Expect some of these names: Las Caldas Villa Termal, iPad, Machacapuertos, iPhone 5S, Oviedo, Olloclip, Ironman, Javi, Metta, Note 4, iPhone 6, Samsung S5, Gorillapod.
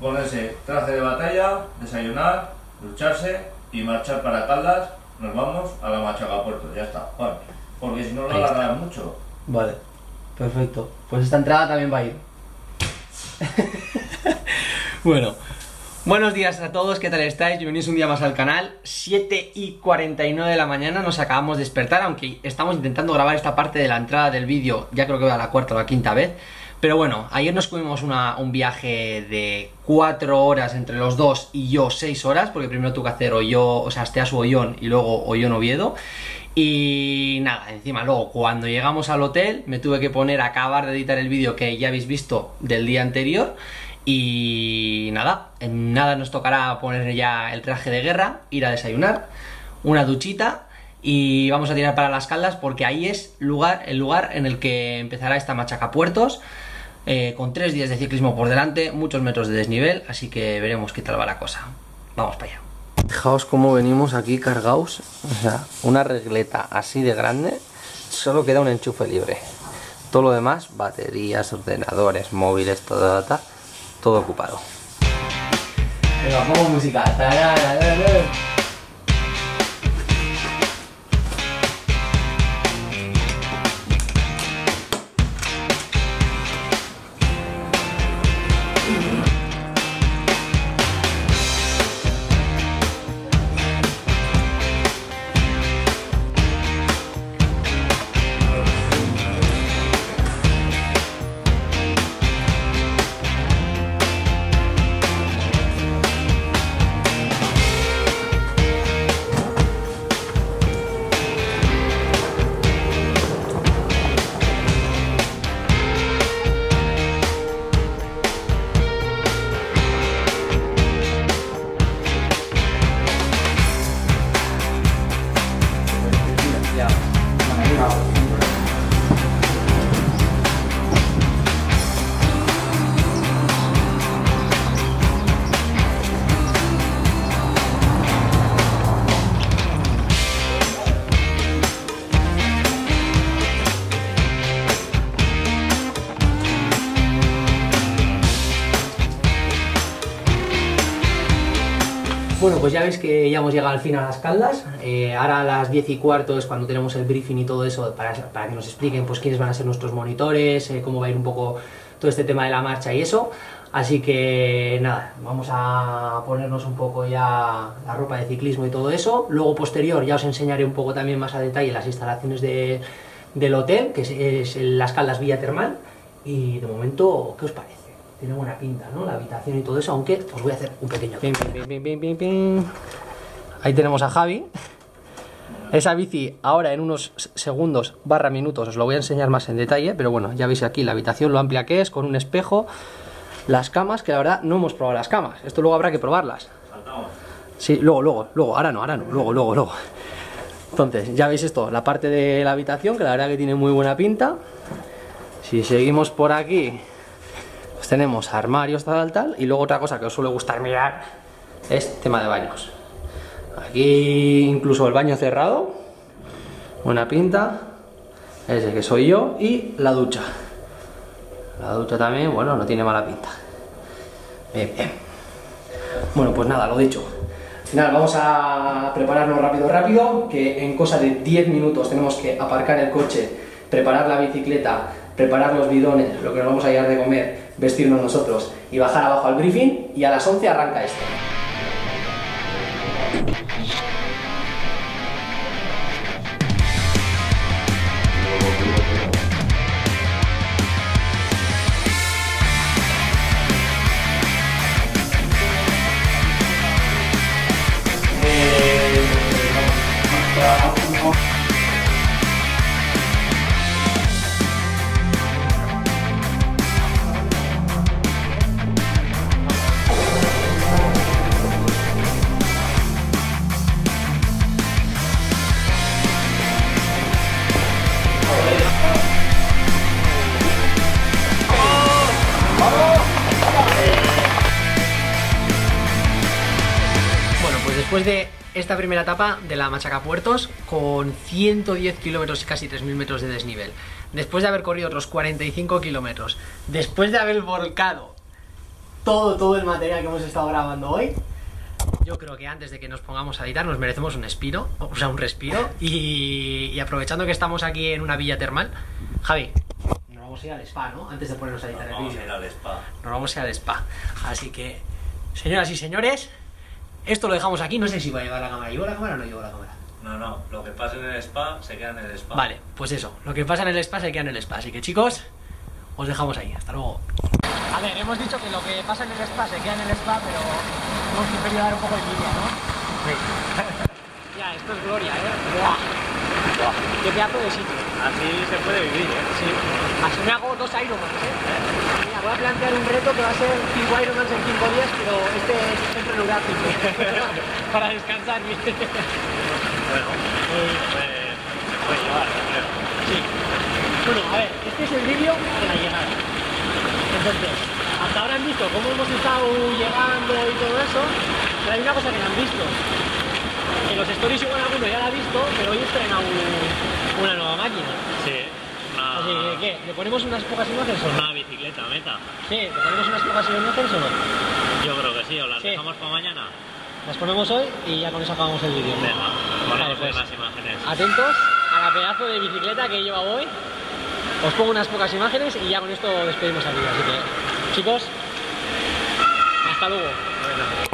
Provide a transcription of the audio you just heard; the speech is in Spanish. ponerse traje de batalla, desayunar, lucharse y marchar para Caldas. Nos vamos a la Machacapuertos, ya está, Juan, porque si no lo alargarás mucho. Vale, perfecto. Pues esta entrada también va a ir. Bueno, buenos días a todos, ¿qué tal estáis? Bienvenidos un día más al canal. 7:49 de la mañana, nos acabamos de despertar, aunque estamos intentando grabar esta parte de la entrada del vídeo, ya creo que va a la cuarta o la quinta vez. Pero bueno, ayer nos comimos un viaje de 4 horas entre los dos y yo 6 horas, porque primero tuve que hacer Esteasu Ollón y luego Ollón Oviedo. Y nada, encima luego cuando llegamos al hotel me tuve que poner a acabar de editar el vídeo que ya habéis visto del día anterior. Y nada, en nada nos tocará poner ya el traje de guerra, ir a desayunar, una duchita. Y vamos a tirar para Las Caldas porque ahí es el lugar en el que empezará esta Machacapuertos, con 3 días de ciclismo por delante, muchos metros de desnivel, así que veremos qué tal va la cosa. Vamos para allá. Fijaos cómo venimos aquí cargados, o sea, una regleta así de grande, solo queda un enchufe libre. Todo lo demás, baterías, ordenadores, móviles, todo ocupado. Venga, como música. Bueno, pues ya veis que ya hemos llegado al fin a Las Caldas. Ahora a las 10:15 es cuando tenemos el briefing y todo eso para que nos expliquen pues quiénes van a ser nuestros monitores, cómo va a ir un poco todo este tema de la marcha y eso. Así que nada, vamos a ponernos un poco ya la ropa de ciclismo y todo eso. Luego posterior ya os enseñaré un poco también más a detalle las instalaciones del hotel, que es Las Caldas Villa Termal. Y de momento, ¿qué os parece? Tiene buena pinta, ¿no? La habitación y todo eso, aunque os voy a hacer un pequeño... Ahí tenemos a Javi. Esa bici ahora en unos segundos barra minutos os lo voy a enseñar más en detalle, pero bueno, ya veis aquí la habitación, lo amplia que es, con un espejo, las camas, que la verdad no hemos probado las camas, esto luego habrá que probarlas. Sí, luego, ahora no, luego. Entonces, ya veis esto, la parte de la habitación, que la verdad que tiene muy buena pinta. Si seguimos por aquí... Pues tenemos armarios tal, y luego otra cosa que os suele gustar mirar es tema de baños. Aquí incluso el baño cerrado, buena pinta, ese que soy yo, y la ducha. La ducha también, bueno, no tiene mala pinta. Bien, bien. Bueno, pues nada, lo dicho. Nada, vamos a prepararnos rápido, que en cosa de 10 minutos tenemos que aparcar el coche, preparar la bicicleta, preparar los bidones, lo que nos vamos a llevar de comer, vestirnos nosotros y bajar abajo al briefing, y a las 11 arranca esto. Después de esta primera etapa de la Machacapuertos, con 110 kilómetros y casi 3.000 metros de desnivel, después de haber corrido otros 45 kilómetros, después de haber volcado todo el material que hemos estado grabando hoy. Yo creo que antes de que nos pongamos a editar nos merecemos un respiro, o sea, un respiro. Y aprovechando que estamos aquí en una villa termal, Javi, nos vamos a ir al spa, ¿no? Antes de ponernos a editar el vídeo. Nos vamos a ir al spa. Nos vamos a ir al spa. Así que, señoras y señores, esto lo dejamos aquí. No sé si va a llevar la cámara. ¿Llevo la cámara o no llevo la cámara? No. Lo que pasa en el spa se queda en el spa. Vale, pues eso. Lo que pasa en el spa se queda en el spa. Así que, chicos, os dejamos ahí. Hasta luego. A ver, hemos dicho que lo que pasa en el spa se queda en el spa, pero hemos preferido dar un poco de envidia, ¿no? Sí. Ya, esto es gloria, ¿eh? Buah. Qué pedazo de sitio. Así se puede vivir, ¿eh? Sí. Así me hago 2 Ironmans, ¿eh? Mira, voy a plantear un reto que va a ser 5 Ironmans en 5 días, pero este es siempre lugar para descansar bien. Bueno, se puede llevar, creo. Sí. Bueno, a ver, este es el vídeo de la llegada. Entonces, hasta ahora han visto cómo hemos estado llegando y todo eso, pero hay una cosa que no han visto. En los stories igual alguno ya la ha visto, pero hoy estrenado una nueva máquina. Sí. Una... Así que, ¿qué? ¿Le ponemos unas pocas imágenes o no? Una bicicleta, meta. Sí, ¿le ponemos unas pocas imágenes o no? Yo creo que sí, o las dejamos para mañana. Las ponemos hoy y ya con eso acabamos el vídeo. Vale, pues, más imágenes. Atentos a la pedazo de bicicleta que lleva hoy. Os pongo unas pocas imágenes y ya con esto despedimos al vídeo. Así que, chicos, hasta luego.